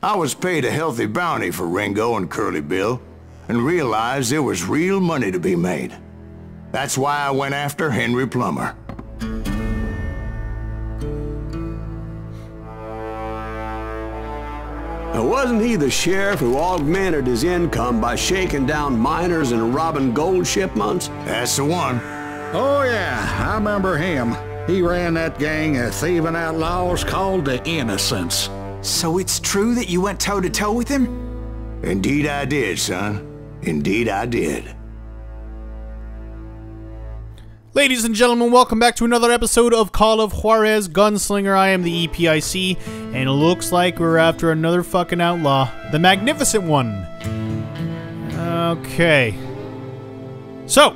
I was paid a healthy bounty for Ringo and Curly Bill and realized there was real money to be made. That's why I went after Henry Plummer. Now, wasn't he the sheriff who augmented his income by shaking down miners and robbing gold shipments? That's the one. Oh yeah, I remember him. He ran that gang of thieving outlaws called the Innocents. So it's true that you went toe-to-toe with him? Indeed I did, son. Indeed I did. Ladies and gentlemen, welcome back to another episode of Call of Juarez Gunslinger. I am the EPIC, and it looks like we're after another fucking outlaw. The Magnificent One. Okay. So,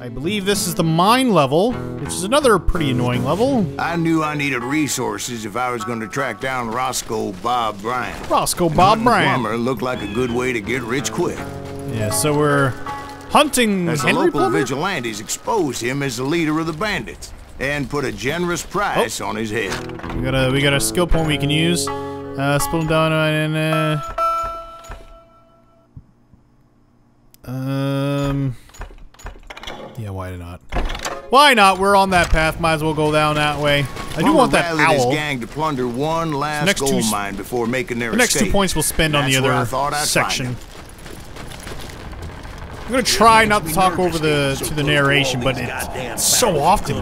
I believe this is the mine level, which is another pretty annoying level. I knew I needed resources if I was going to track down Roscoe Bob Bryant. Roscoe Bob Bryant. Plummer looked like a good way to get rich quick. Yeah, so we're hunting Henry Plummer? The local vigilantes exposed him as the leader of the bandits and put a generous price on his head. We got a skill point we can use. Spill down and yeah, why not? Why not? We're on that path. Might as well go down that way. I do want that owl. His gang to plunder one last gold mine before making their escape. The next 2 points we'll spend on the other section. I'm gonna try not to talk over to the narration, but it's so often.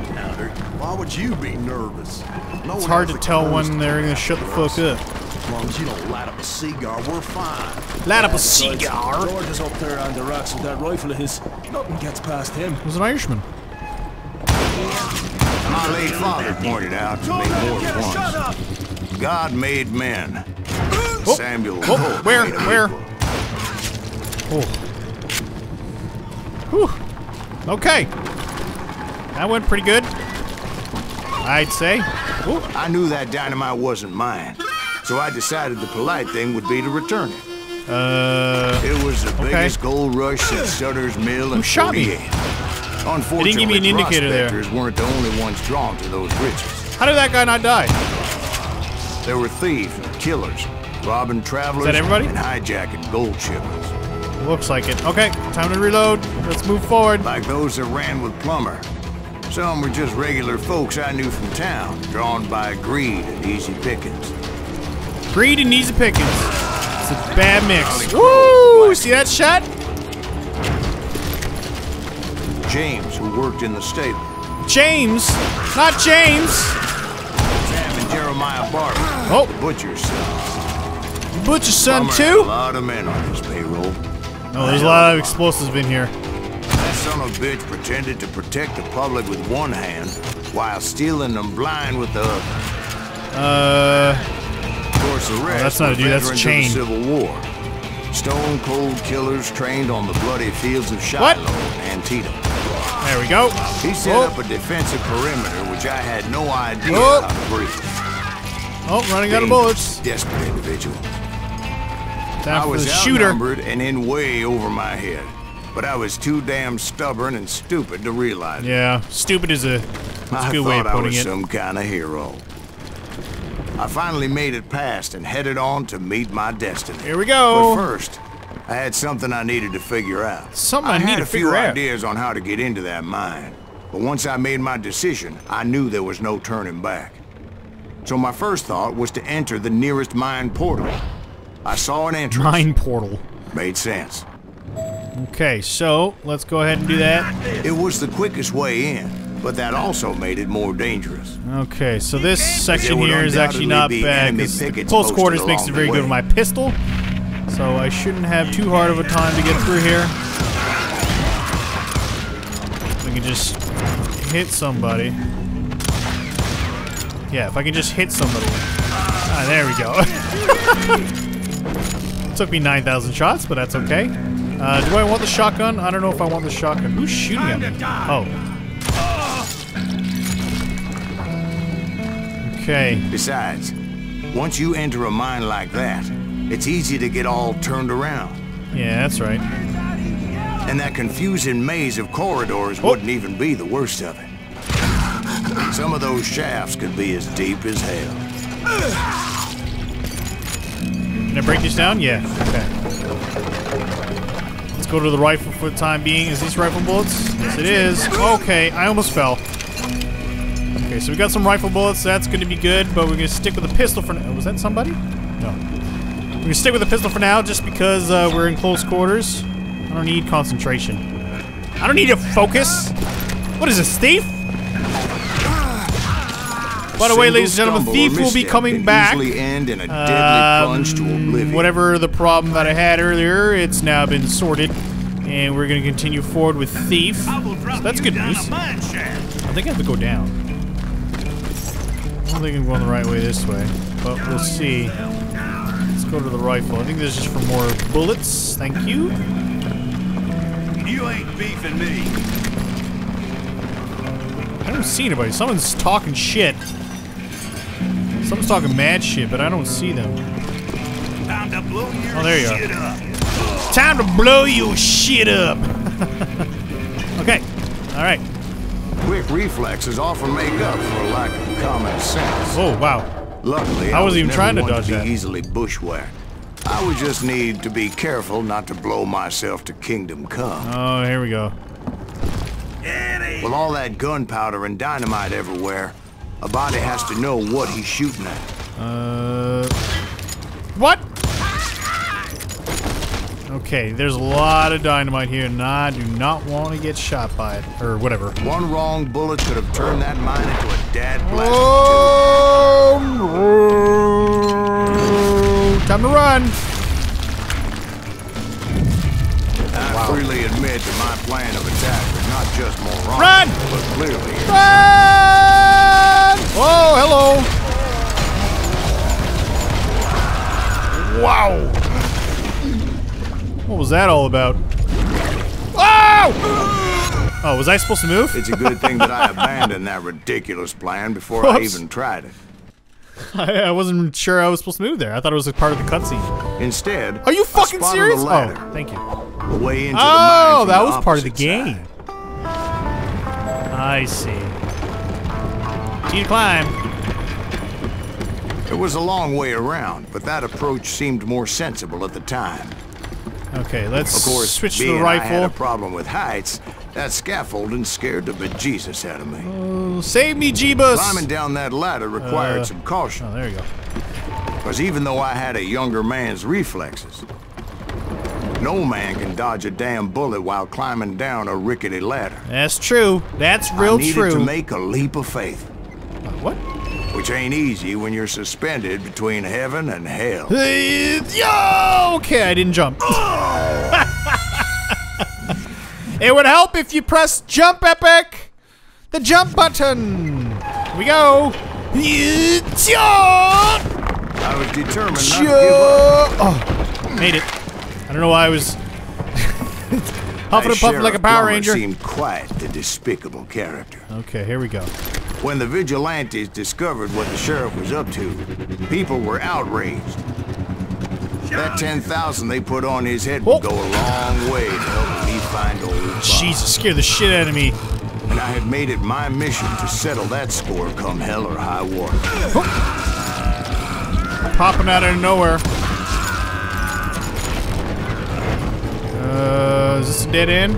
Why would you be nervous? It's hard to tell when they're gonna shut the fuck up. As long as you don't light up a cigar, we're fine. Light up a cigar? George is up there on the rocks with that rifle of his. Nothing gets past him. He was an Irishman. My late father pointed out to me more than once. God made men. Oh. Samuel. Oh. Where? Where? Oh. Whew. Okay. That went pretty good, I'd say. Ooh. I knew that dynamite wasn't mine, so I decided the polite thing would be to return it. It was the biggest gold rush since Sutter's Mill in 48. Unfortunately, it didn't give me an indicator prospectors weren't the only ones drawn to those riches. How did that guy not die? There were thieves and killers, robbing travelers and hijacking gold shipments. Looks like it. Okay, time to reload. Let's move forward. Like those that ran with Plummer. Some were just regular folks I knew from town, drawn by greed and easy pickings. Greed and easy pickings. It's a bad mix. Woo! See that shot? James, who worked in the stable. James? Not James! Sam and Jeremiah Barber. Oh. The butcher's son. The butcher's son, too? A lot of men on his payroll. Oh, there's a lot of explosives in here. That son of a bitch pretended to protect the public with one hand while stealing them blind with the other. Of course, the rest that's not a dude, that's a chain. Civil War. Stone cold killers trained on the bloody fields of Shiloh and Antietam. There we go. He set up a defensive perimeter which I had no idea how to breach. Oh, running out of bullets. Desperate individual. I was outnumbered and in way over my head, but I was too damn stubborn and stupid to realize it. Yeah, stupid is a good way of putting it. I thought I was some kind of hero. I finally made it past and headed on to meet my destiny. Here we go. But first, I had something I needed to figure out. Something I had to figure out. I had a few ideas on how to get into that mine, but once I made my decision, I knew there was no turning back. So my first thought was to enter the nearest mine portal. I saw an entrance. Mine portal. Made sense. Okay, so let's go ahead and do that. It was the quickest way in, but that also made it more dangerous. Okay, so this section here is actually not bad. Close quarters makes it very good with my pistol, so I shouldn't have too hard of a time to get through here. We can just hit somebody. Yeah, if I can just hit somebody. Ah, there we go. Took me 9,000 shots, but that's okay. Do I want the shotgun? I don't know if I want the shotgun. Who's shooting at me? Oh. Okay. Besides, once you enter a mine like that, it's easy to get all turned around. Yeah, that's right. And that confusing maze of corridors wouldn't even be the worst of it. Some of those shafts could be as deep as hell. Can I break this down? Yeah. Okay. Let's go to the rifle for the time being. Is this rifle bullets? Yes, it is. Okay, I almost fell. Okay, so we got some rifle bullets. That's going to be good, but we're going to stick with the pistol for now. Was that somebody? No. We're going to stick with the pistol for now just because we're in close quarters. I don't need concentration. I don't need to focus. What is this, Thief? By the way, ladies and gentlemen, Thief will be coming back. Whatever the problem that I had earlier, it's now been sorted. And we're going to continue forward with Thief. So that's good news. I think I have to go down. I don't think I'm going the right way this way. But we'll see. Let's go to the rifle. I think this is for more bullets. Thank you. You ain't beefing me. I don't see anybody. Someone's talking shit. Someone's talking mad shit, but I don't see them. Time to blow your shit up. It's time to blow your shit up. Okay. All right. Quick reflexes often make up for lack of common sense. Oh wow. Luckily, I wasn't even trying to dodge that. Easily bushwhacked. I would just need to be careful not to blow myself to kingdom come. Oh, here we go. With all that gunpowder and dynamite everywhere, a body has to know what he's shooting at. What? Okay, there's a lot of dynamite here, and I do not want to get shot by it, or whatever. One wrong bullet could have turned that mine into a dad blast. Oh, time to run. I freely admit that my plan of attack was not just moronic, run! But clearly... Run! Oh, hello! Wow! What was that all about? Oh! Oh, was I supposed to move? It's a good thing that I abandoned that ridiculous plan before I even tried it. I wasn't sure I was supposed to move there. I thought it was a part of the cutscene. Instead, are you fucking serious? Oh, thank you. Way into oh, that was part of the game. Side. I see. Need to climb. It was a long way around, but that approach seemed more sensible at the time. Okay, let's switch to the rifle. I had a problem with heights. That scaffolding scared the bejesus out of me. Save me, Jeebus! Climbing down that ladder required some caution. Oh, there you go. Because even though I had a younger man's reflexes, no man can dodge a damn bullet while climbing down a rickety ladder. That's true. That's real true. I needed to make a leap of faith. What? Which ain't easy when you're suspended between heaven and hell. Hey, yo! Okay, I didn't jump. It would help if you pressed jump, Epic! The jump button! Here we go! I was determined not to give up. Oh, made it. I don't know why I was... huffing and puffing like a Power Ranger. Seemed quite the despicable character. Okay, here we go. When the vigilantes discovered what the sheriff was up to, people were outraged. That 10,000 they put on his head would go a long way to help me find old Bob. Jesus, scared the shit out of me. And I had made it my mission to settle that score come hell or high water. Popping out of nowhere. Is this a dead end?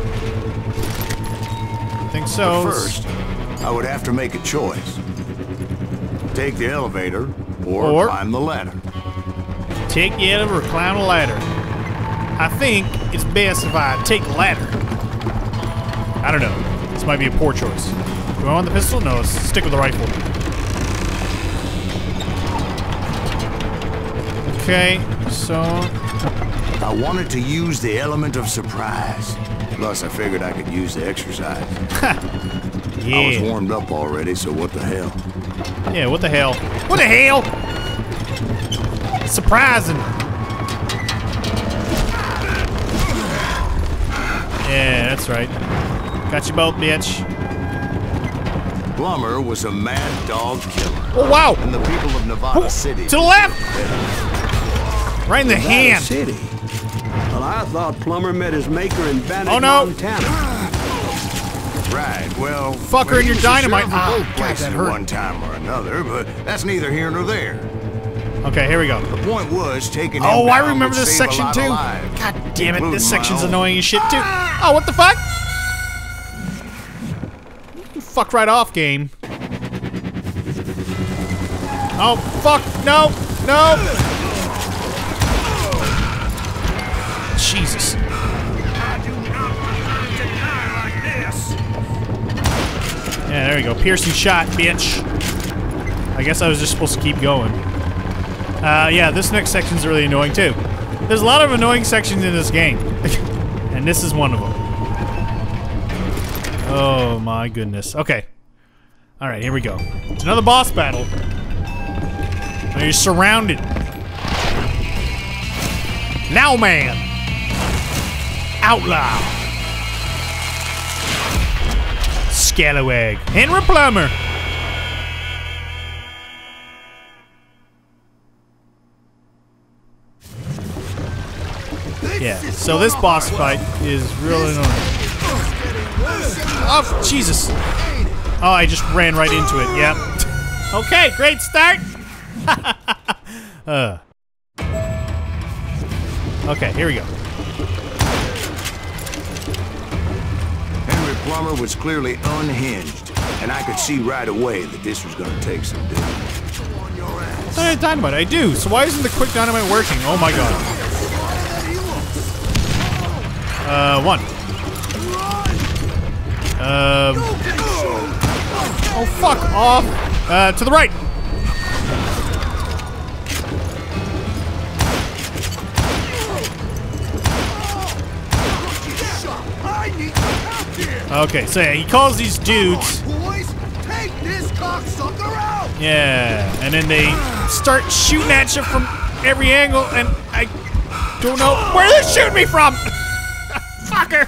I think so. But first, I would have to make a choice. Take the elevator or climb the ladder. Take the elevator or climb the ladder. I think it's best if I take the ladder. I don't know. This might be a poor choice. Do I want the pistol? No, let's stick with the rifle. Okay, so... I wanted to use the element of surprise. Plus, I figured I could use the exercise. Yeah. I was warmed up already, so what the hell? Yeah, what the hell? What the hell? Surprising. Yeah, that's right. Got you both, bitch. Plummer was a mad dog killer. Oh, wow. And the people of Nevada City. To the left! Right in the hand. City. Well, I thought Plummer met his maker in Bannock, Montana. Right, well... Fucker in your dynamite. Ah, God, that hurt. One time or another, but that's neither here nor there. Okay, here we go. The point was taking. Oh, I remember this section too. God damn it, this section's annoying as shit too. Oh, what the fuck? You fuck right off, game. Oh fuck! No, no. Jesus. Yeah, there we go. Piercing shot, bitch. I guess I was just supposed to keep going. Yeah, this next section's really annoying too. There's a lot of annoying sections in this game. And this is one of them. Oh my goodness. Okay. Alright, here we go. It's another boss battle. Now you're surrounded. Now man. Outlaw. Scallywag. Henry Plummer. Yeah, so this boss fight is really annoying. Oh, Jesus. Oh, I just ran right into it. Yep. Okay, great start. Okay, here we go. Plummer was clearly unhinged, and I could see right away that this was gonna take some doing. I had dynamite, I do. So why isn't the quick dynamite working? Oh my god. One. Oh fuck off. To the right. Okay, so yeah, he calls these dudes. Yeah, and then they start shooting at you from every angle, and I don't know where they shoot me from. Fucker.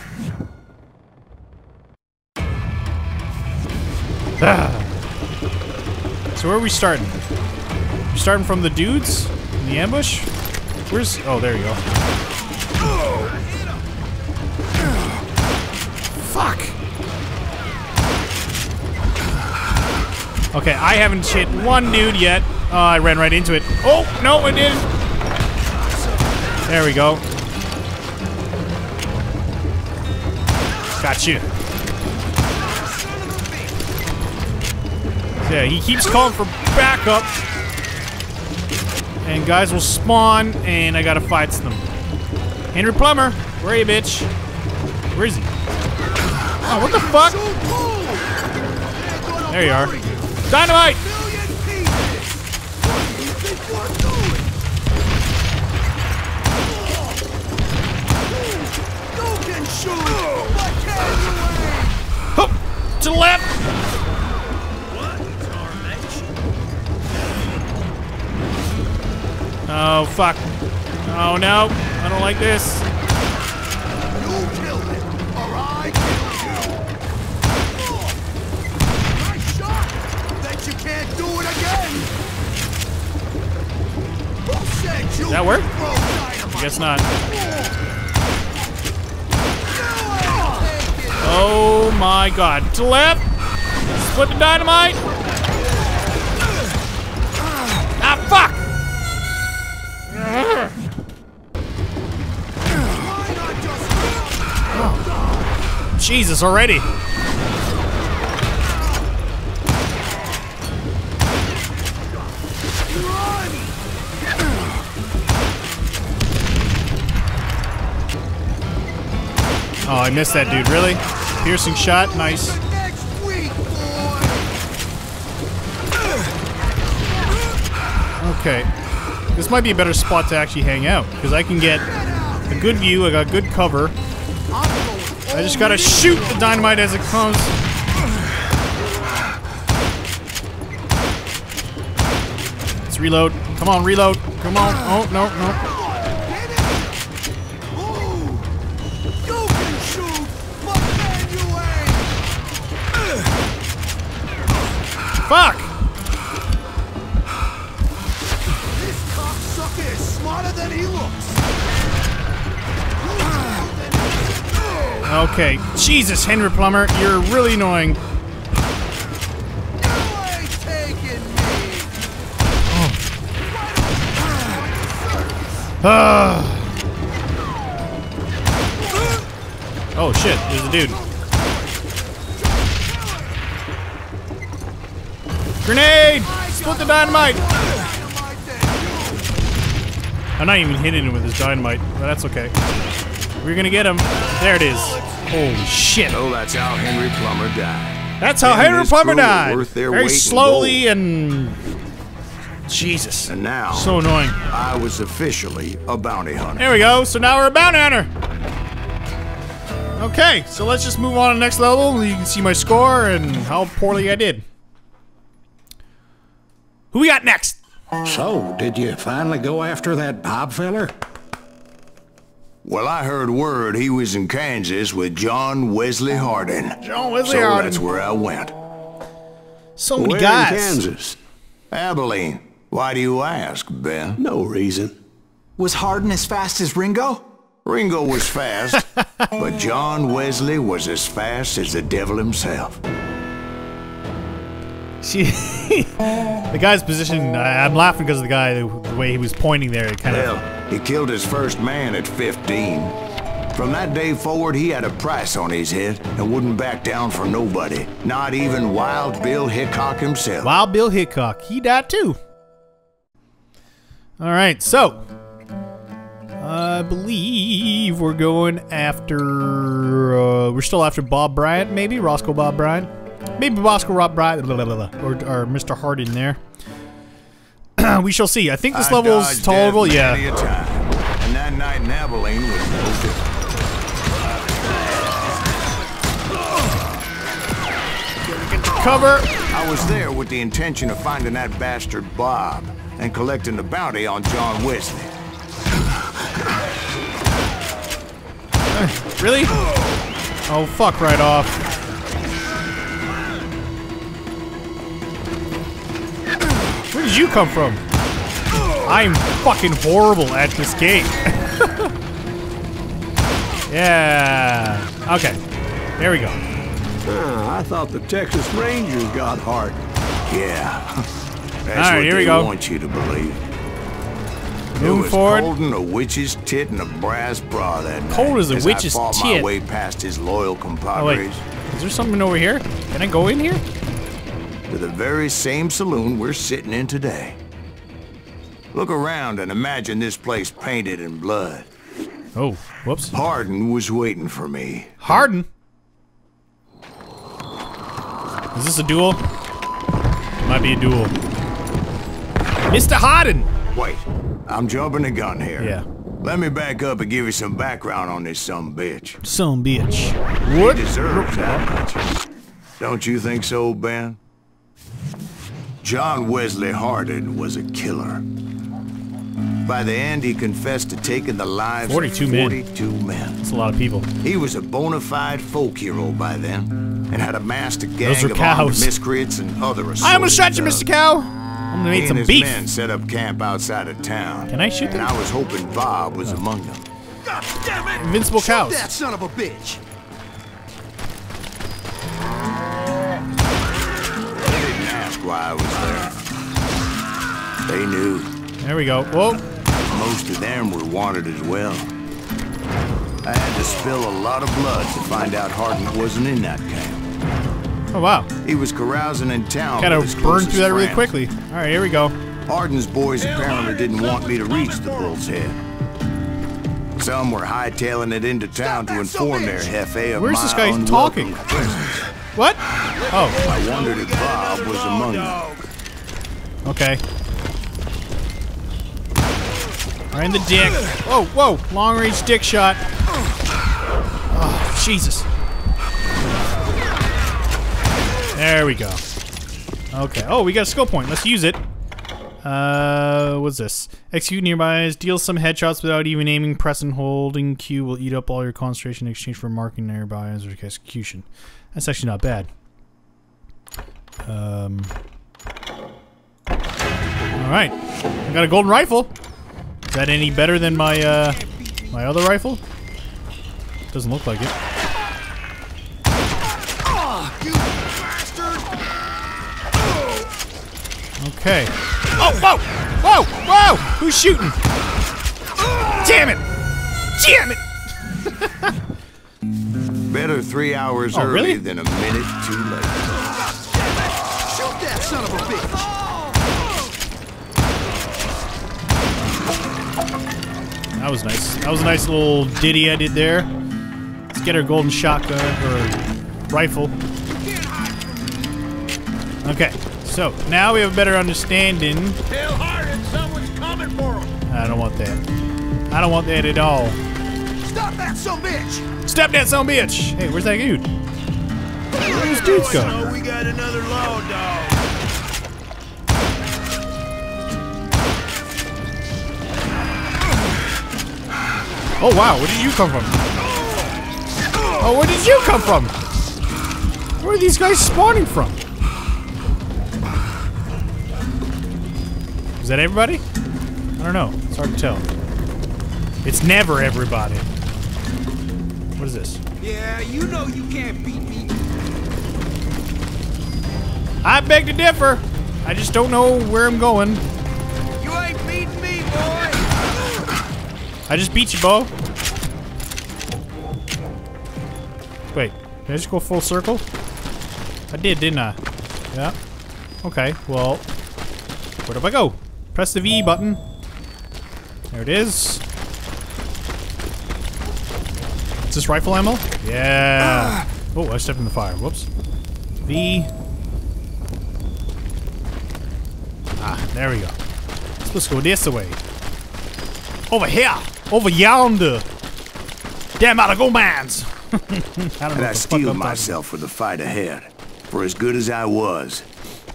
So where are we starting? We're starting from the dudes in the ambush. Where's? Oh, there you go. Fuck. Okay, I haven't hit one dude yet. Oh, I ran right into it. Oh, no, it didn't. There we go. Got you. Yeah, he keeps calling for backup. And guys will spawn, and I gotta fight them. Henry Plummer, where are you, bitch? Where is he? Oh, what the fuck? There you are. Dynamite! Oh, to the left! Oh, fuck. Oh, no. I don't like this. Does that work? I guess not. Oh my god. To the left! Split the dynamite! Ah, fuck! Oh. Jesus, already! Oh, I missed that dude, really? Piercing shot, nice. Okay. This might be a better spot to actually hang out, because I can get a good view, I got good cover. I just gotta shoot the dynamite as it comes. Let's reload. Come on, reload. Come on. Oh, no, no. Fuck! This cocksucker is smarter than he looks. Okay, Jesus, Henry Plummer, you're really annoying. You ain't taking me. Oh. Oh shit, there's a dude. Grenade! Split the dynamite! I'm not even hitting him with his dynamite, but that's okay. We're gonna get him. There it is. Holy shit. Oh, that's how Henry Plummer died. That's how Henry Plummer died! Very slowly and... Jesus. And now, so annoying. I was officially a bounty hunter. There we go. So now we're a bounty hunter. Okay, so let's just move on to the next level. You can see my score and how poorly I did. Who we got next? So, did you finally go after that Bob feller? Well, I heard word he was in Kansas with John Wesley Hardin. John Wesley Hardin. So that's where I went. So many guys. Where in Kansas? Abilene. Why do you ask, Ben? No reason. Was Hardin as fast as Ringo? Ringo was fast, but John Wesley was as fast as the devil himself. See, the guy's position, I'm laughing because of the guy, the way he was pointing there, it kind of... Well, he killed his first man at 15. From that day forward, he had a price on his head and wouldn't back down for nobody. Not even Wild Bill Hickok himself. Wild Bill Hickok. He died too. Alright, so... I believe we're going after... we're still after Bob Bryant, maybe? Roscoe Bob Bryant? Maybe Bosco Rob Bryant or Mr. Hardin there. We shall see. I think this level is tolerable. Yeah. And that night in Abilene was no different. Cover. I was there with the intention of finding that bastard Bob and collecting the bounty on John Wesley. Really? Oh, fuck right off. Where did you come from? I'm fucking horrible at this game. Yeah. Okay. There we go. I thought the Texas Rangers got hard. Yeah. That's all right, here we go. Want you to believe. Moving forward. Cold as a witch's tit and a brass bra that night. Cold as a witch's tit. I fought my way past his loyal compadres. Oh, wait. Is there something over here? Can I go in here? To the very same saloon we're sitting in today. Look around and imagine this place painted in blood. Oh, whoops. Hardin was waiting for me. Hardin? Is this a duel? It might be a duel. Mr. Hardin! Wait, I'm jumping the gun here. Yeah. Let me back up and give you some background on this sumbitch. Sumbitch. What? He deserves that much. Don't you think so, Ben? John Wesley Hardin was a killer. By the end, he confessed to taking the lives of 42 men. That's a lot of people. He was a bona fide folk hero by then, and had amassed a gang of armed miscreants and other assaults. I'm gonna shot you, Mr. Cow! I'm gonna eat some beef. His men set up camp outside of town. Can I shoot them? And I was hoping Bob was among them. God damn it! Invincible cows. Shoot that son of a bitch! Why I was there. They knew. There we go. Whoa. Most of them were wanted as well. I had to spill a lot of blood to find out Hardin wasn't in that camp. Oh, wow. He was carousing in town. Gotta burn through that really quickly. All right, here we go. Hardin's boys apparently didn't want me to reach the Bull's Head. Some were hightailing it into town to inform their jefe of my unwelcome presence. Where's this guy talking? What? Oh. I wondered if Bob was among them. Okay. Right in the dick. Whoa, whoa. Long range dick shot. Oh, Jesus. There we go. Okay. Oh, we got a skill point. Let's use it. What's this? Execute nearby. Deal some headshots without even aiming. Press and holding Q will eat up all your concentration in exchange for marking nearby as execution. That's actually not bad. Alright. I got a golden rifle. Is that any better than my, my other rifle? Doesn't look like it. Okay. Oh, whoa! Whoa! Whoa! Who's shooting? Damn it! Damn it! Better 3 hours early than a minute too late. Shoot that son of a bitch! That was nice. That was a nice little ditty I did there. Let's get our golden shotgun or rifle. Okay, so now we have a better understanding. Bill Hardin, someone's coming for him. I don't want that. I don't want that at all. Stop that son of a bitch! Stop that son of a bitch! Hey, where's that dude? Where's this dude going? So we got another law dog. Oh wow, where did you come from? Oh, where did you come from? Where are these guys spawning from? Is that everybody? I don't know. It's hard to tell. It's never everybody. What is this? Yeah, you know you can't beat me. I beg to differ. I just don't know where I'm going. You ain't beating me, boy. I just beat you, Bo. Wait, did I just go full circle? I did, didn't I? Yeah. Okay, well, where do I go? Press the V button. There it is. Is this rifle ammo? Yeah. Oh, I stepped in the fire. Whoops. V. Ah, there we go. Let's go this way. Over here. Over yonder. Damn out of gold mines. I steeled myself for the fight ahead. For as good as I was,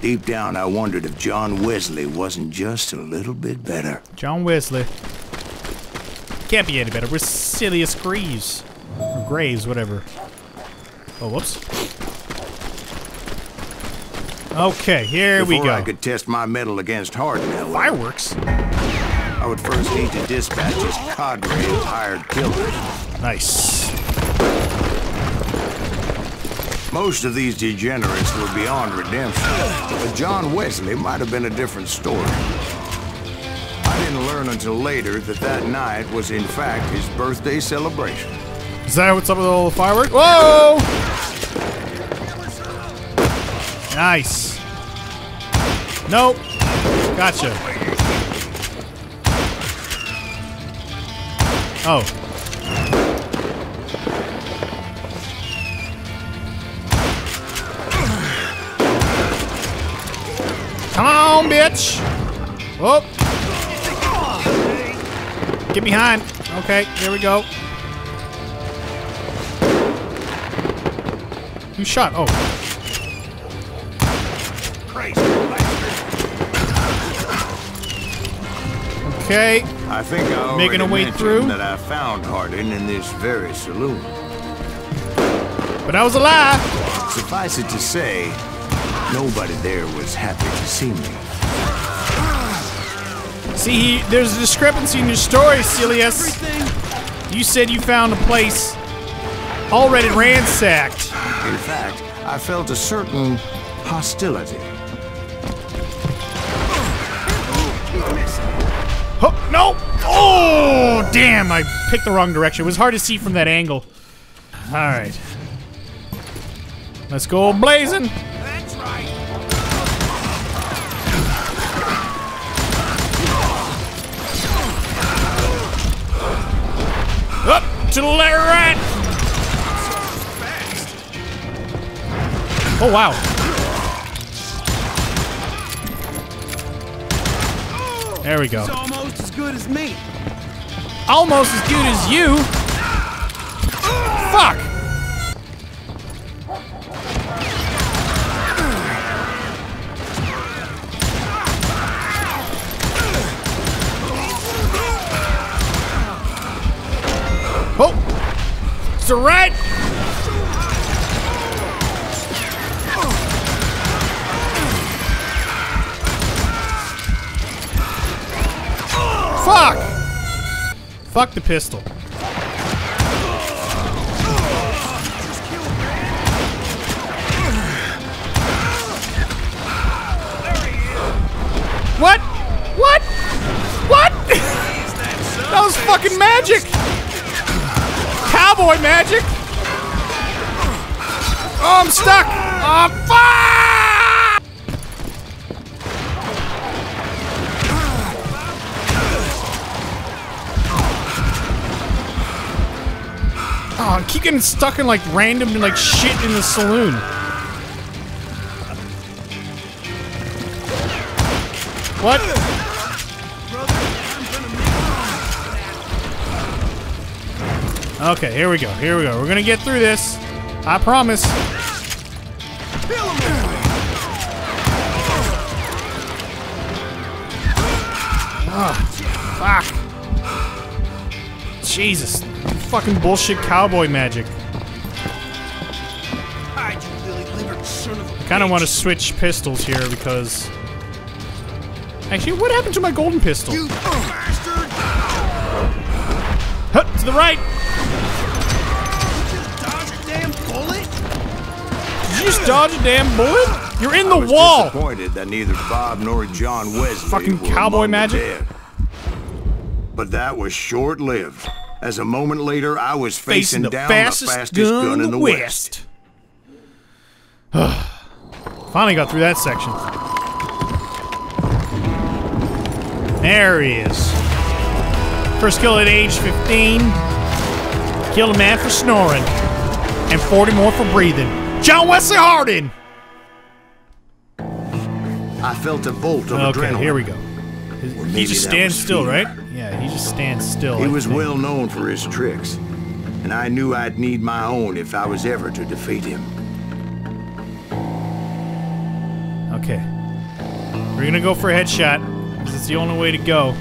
deep down, I wondered if John Wesley wasn't just a little bit better. John Wesley. Can't be any better. We're silly as Greaves. Or Graves, whatever. Oh, whoops. Okay, here we go. Before I could test my mettle against Hardin, however, fireworks? I would first need to dispatch his cadre of hired killers. Nice. Most of these degenerates were beyond redemption, but John Wesley might have been a different story. I didn't learn until later that that night was in fact his birthday celebration. Is that what's up with all the fireworks? Whoa! Nice. Nope. Gotcha. Oh. Come on, bitch! Oh! Get behind! Okay, here we go. Who shot? Oh. Okay. I think I making a way through. That I found Hardin in this very saloon. But I was alive. Suffice it to say, nobody there was happy to see me. See, there's a discrepancy in your story, Celius. You said you found a place already ransacked. In fact, I felt a certain hostility. Oh, no! Oh, damn, I picked the wrong direction. It was hard to see from that angle. All right. Let's go blazing. Up to the right. Oh wow! There we go. It's almost as good as me. Almost as good as you. Fuck! Oh! It's a right! Fuck! Fuck the pistol. What? What? What? That was fucking mad! magic! Cowboy magic! Oh, I'm stuck! Oh, fuck! Oh, I keep getting stuck in like random like shit in the saloon. What? Okay, here we go, here we go. We're gonna get through this. I promise. Oh, fuck. Jesus. Fucking bullshit cowboy magic. I kinda wanna switch pistols here because... Actually, what happened to my golden pistol? Huh, to the right! Did you just dodge a damn bullet? You're in the wall! I was disappointed that neither Bob nor John Wesley fucking cowboy magic. But that was short-lived. As a moment later, I was facing down the fastest gun in the West. Finally got through that section. There he is. First kill at age 15. Killed a man for snoring. And 40 more for breathing. John Wesley Hardin! I felt a bolt of adrenaline. Okay, here we go. He just stands still, right? Yeah, he just stands still. He was well known for his tricks, and I knew I'd need my own if I was ever to defeat him. Okay. We're gonna go for a headshot, because it's the only way to go.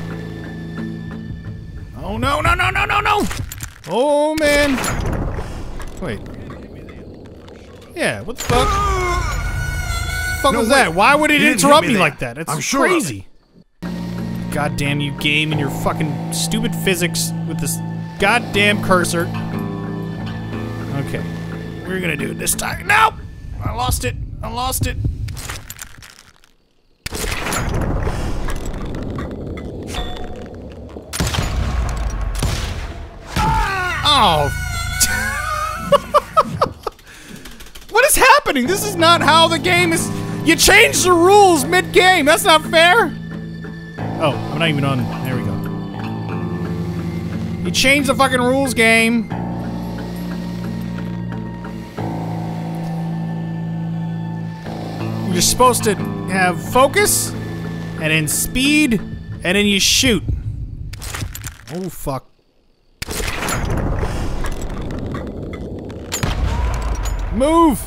Oh, no, no, no, no, no, no! Oh, man! Wait. Yeah, what the fuck? Fuck was that? Why would it interrupt me like that? That's crazy. Goddamn you, game, and your fucking stupid physics with this goddamn cursor. Okay, we're gonna do it this time. No, I lost it. I lost it. Oh. This is not how the game is. You change the rules mid-game. That's not fair. Oh, I'm not even on. There we go. You change the fucking rules, game. You're supposed to have focus, and then speed, and then you shoot. Oh, fuck. Move.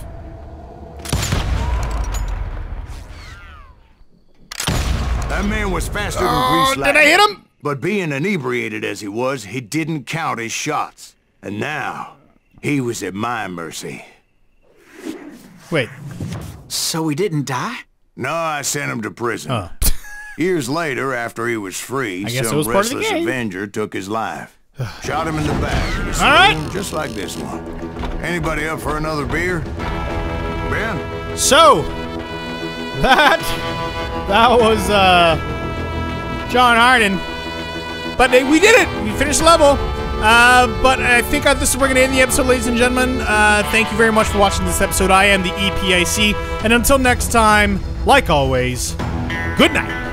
That man was faster than grease lightning. Did I hit him? But being inebriated as he was, he didn't count his shots. And now, he was at my mercy. Wait. So he didn't die? No, I sent him to prison. Years later, after he was free, some restless avenger took his life. Shot him in the back. In a saloon, just like this one. Anybody up for another beer? Ben? So, that was, John Hardin. But we did it! We finished the level. But I think this is where we're going to end the episode, ladies and gentlemen. Thank you very much for watching this episode. I am the EPIC. And until next time, like always, good night.